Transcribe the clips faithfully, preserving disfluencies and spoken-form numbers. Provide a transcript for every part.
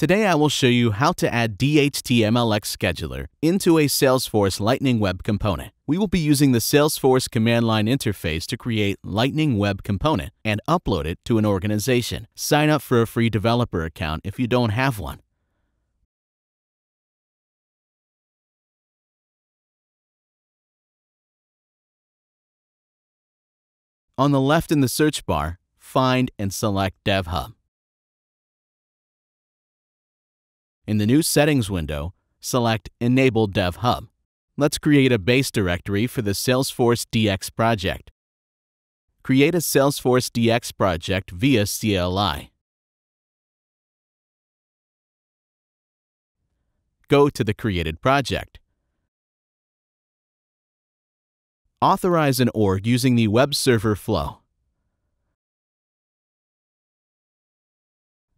Today I will show you how to add D H T M L X Scheduler into a Salesforce Lightning Web Component. We will be using the Salesforce command line interface to create Lightning Web Component and upload it to an organization. Sign up for a free developer account if you don't have one. On the left in the search bar, find and select DevHub. In the new Settings window, select Enable DevHub. Let's create a base directory for the Salesforce D X project. Create a Salesforce D X project via C L I. Go to the created project. Authorize an org using the web server flow.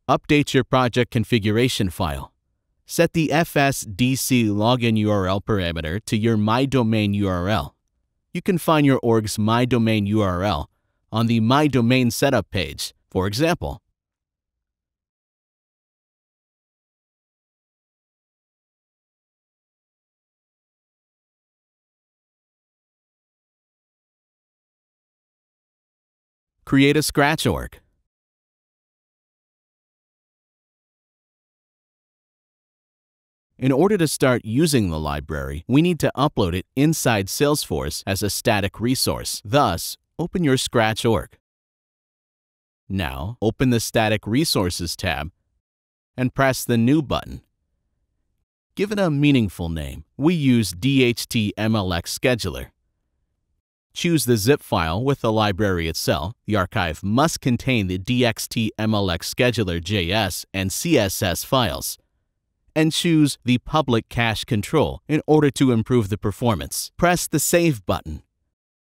Update your project configuration file. Set the F S D C login U R L parameter to your My Domain U R L. You can find your org's My Domain U R L on the My Domain setup page, for example. Create a Scratch org. In order to start using the library, we need to upload it inside Salesforce as a static resource. Thus, open your Scratch org. Now, open the Static Resources tab and press the New button. Give it a meaningful name. We use D H T M L X Scheduler. Choose the zip file with the library itself. The archive must contain the D H T M L X Scheduler.js and C S S files, and choose the public cache control in order to improve the performance. Press the Save button.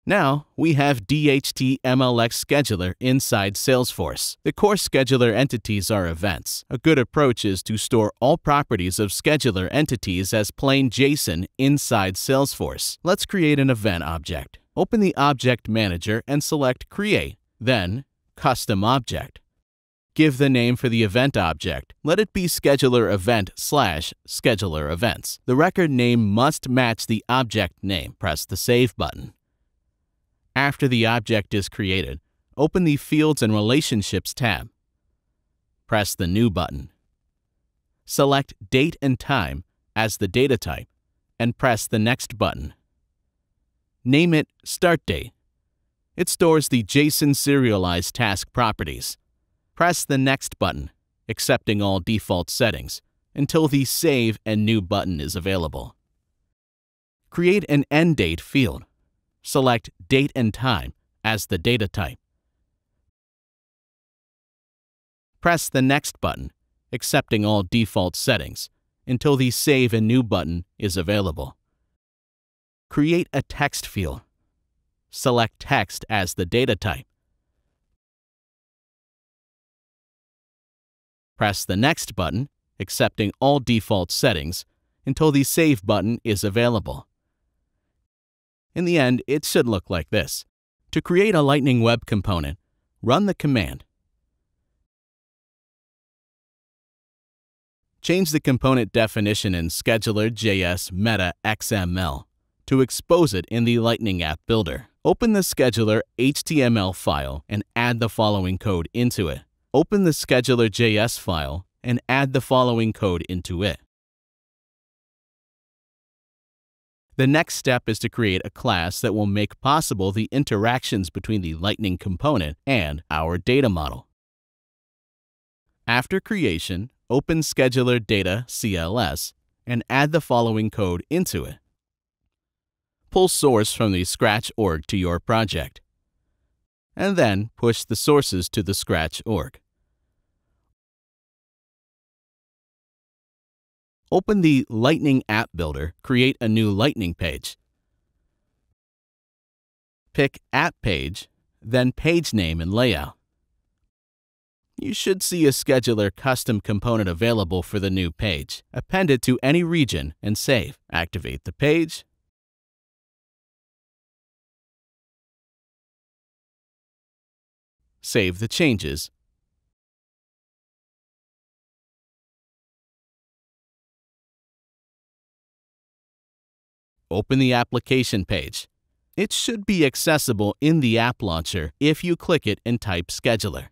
Now we have D H T M L X Scheduler inside Salesforce. The core scheduler entities are events. A good approach is to store all properties of scheduler entities as plain JSON inside Salesforce. Let's create an event object. Open the Object Manager and select Create, then Custom Object. Give the name for the event object. Let it be scheduler event slash scheduler events. The record name must match the object name. Press the Save button. After the object is created, open the Fields and Relationships tab. Press the New button. Select Date and Time as the data type and press the Next button. Name it Start Date. It stores the JSON serialized task properties. Press the Next button, accepting all default settings, until the Save and New button is available. Create an End Date field. Select Date and Time as the data type. Press the Next button, accepting all default settings, until the Save and New button is available. Create a Text field. Select Text as the data type. Press the Next button, accepting all default settings, until the Save button is available. In the end, it should look like this. To create a Lightning Web Component, run the command. Change the component definition in scheduler.js.meta.X M L to expose it in the Lightning App Builder. Open the scheduler.html file and add the following code into it. Open the scheduler.js file and add the following code into it. The next step is to create a class that will make possible the interactions between the Lightning component and our data model. After creation, open scheduler data dot C L S and add the following code into it. Pull source from the Scratch org to your project, and then push the sources to the Scratch org. Open the Lightning App Builder, create a new Lightning page. Pick App Page, then Page Name and Layout. You should see a Scheduler custom component available for the new page. Append it to any region and save. Activate the page. Save the changes open the application page. It should be accessible in the app launcher if you click it and type Scheduler.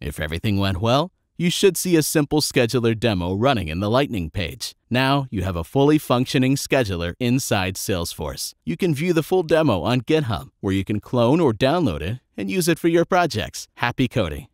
If everything went well, you should see a simple scheduler demo running in the Lightning page. Now you have a fully functioning scheduler inside Salesforce. You can view the full demo on GitHub, where you can clone or download it and use it for your projects. Happy coding!